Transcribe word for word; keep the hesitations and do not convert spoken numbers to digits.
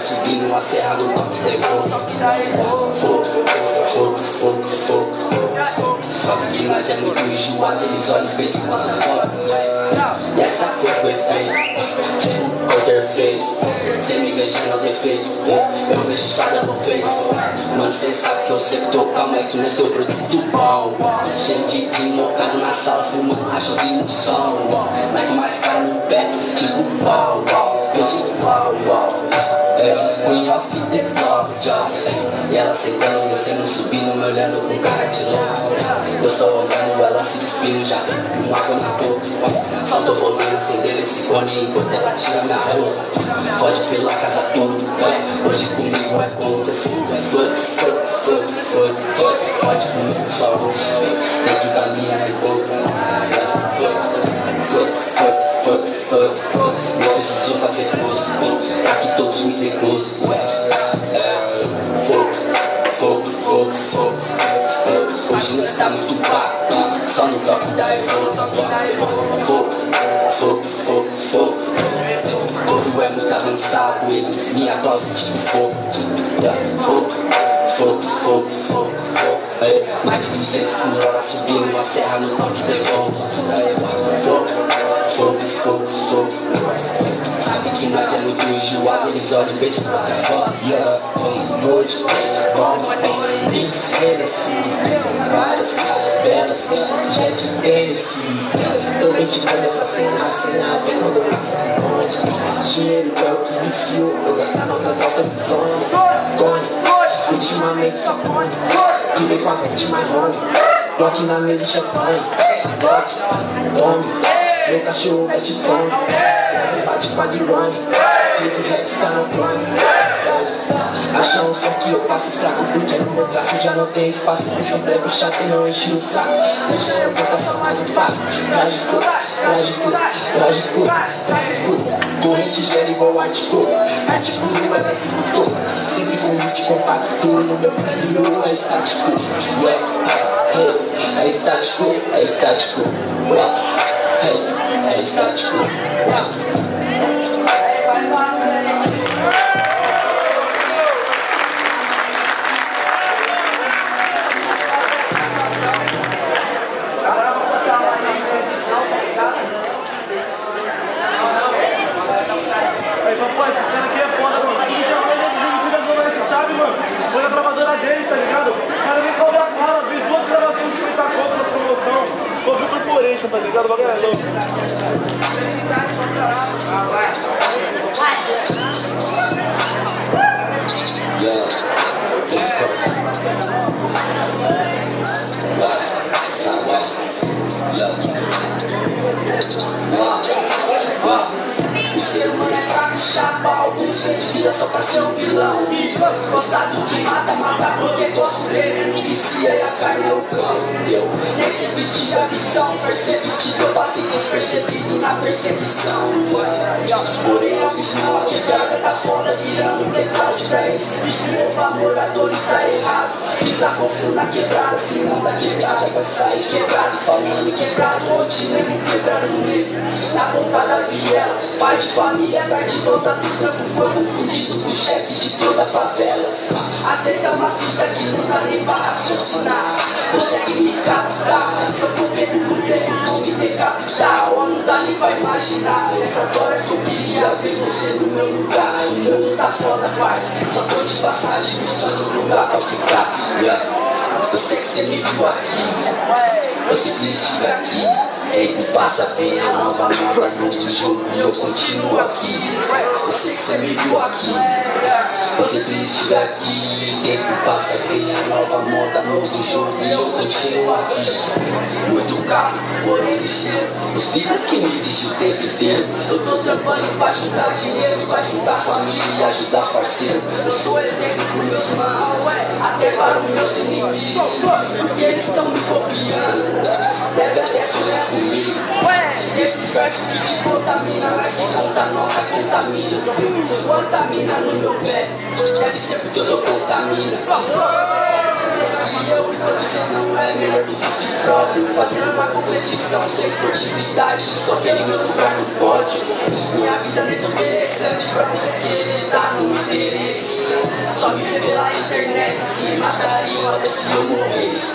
Subindo a serra do Parque da Ivona. Fogo, fogo, fogo, fogo, fogo. Sabe que nós é muito enjoado, eles olham e pensam que nós somos óbvios. E essa coisa é feia, qualquer vez. Cê me veja no defeito, eu vejo sada no face. Mano, cê sabe que eu sempre tô calmo, é que não é seu produto bom. Gente de mocado na sala, fumando racha de ilusão. Nike mais caro no pé, tipo pau, tipo pau. Queen of the Jobs. E ela sentando, descendo, subindo, me olhando com cara de louco. Eu só olhando, ela se despindo, já com água na boca. Salto bolando, acendendo esse cone, enquanto ela tira minha rola. Fode pela casa toda, é, hoje comigo é bom. Foi, foi, foi, foi, foi, fode comigo só hoje, dentro da minha revolta. Foi, foi, foi, foi, foi, foi. Não preciso fazer pose, pra que todos me dêem close. Tá muito papo, só no toque da Ivona. Fogo, fogo, fogo, fogo. O povo é muito avançado, eles me aplaudem de fogo. Fogo, fogo, fogo, fogo. Mais de duzentos por hora subindo a serra no toque da Ivona. Fogo, fogo, fogo, fogo. Sabe que nós é muito enjoado, eles olham e pensam que é foda. Um, dois, bom. Várias belas, já de tênis. Tô mentindo nessa cena, a cena até não deu mais. Dinheiro é o que iniciou, eu gastava das altas do Tony. Cone, ultimamente só cone. Que vem com a frente marrom. Bloque na mesa e champanhe. Bloque, tome. Meu cachorro veste tome. Bate quase run. Dizes é que está no plano. Acham só que eu faço fraco, porque no meu braço já não tem espaço. Isso deve o chato e não enche o saco. Deixa eu botar só mais um papo. Trágico, trágico, trágico, trágico. Corrente gera igual artigo. Artigo é mais um todo. Sempre com limite compacto. No meu brilho é estático. Ué, é estático, é estático. Ué, é estático. Tá ligado, vai ganhar louco. O ser humano é fraco, chapa. Alguns vêm de vida só pra ser um vilão. Gostar do que mata, mata porque gosto dele. Me vicia e a carne é o cão. Percebi a visão, perceptível, eu passei despercebido na percepção. Porém, alguns não, a quebrada tá foda, virando um decote pra esse vídeo. O amor a dor está errado, pisar frio na quebrada, se não da quebrada vai sair quebrado. Falando quebrado, hoje nego quebrando nele, na ponta da viela. Pai de família, tarde volta do trampo, foi confundido com o chefe de toda a favela. Às vezes é uma fita que não dá nem pra raciocinar, consegue me captar. Se eu for pego no meio, vou me decapitar. Ou não dá nem pra imaginar. Nessas horas que eu queria ver você no meu lugar. O mundo tá foda, parceiro. Só tô de passagem, buscando um lugar pra ficar. Eu sei que você me viu aqui, eu sempre estive aqui. Ei, passa bem a nova moda, novo jogo, e eu continuo aqui. Eu sei que você me viu aqui, eu sempre estive aqui. Tempo passa bem a nova moda, novo jogo, e eu continuo aqui. Muito carro, porém ligeiro. Os filhos que me dirigem o tempo inteiro. Eu tô trampando pra ajudar dinheiro, pra ajudar família e ajudar parceiro. Eu sou exemplo pro meus maus, até para os meus inimigos, porque eles estão me copiando. Deve até sonhar comigo. Esses versos que te contaminam, mas que conta nossa contamina. Contamina no meu pé, deve ser porque eu tô contamina. E eu enquanto você não é melhor do que a si próprio, fazendo uma competição sem esportividade, só querendo jogar no pódio. Minha vida não é tão interessante pra você querer dar no interesse. Só me revelar na internet, se matariam até se eu morresse.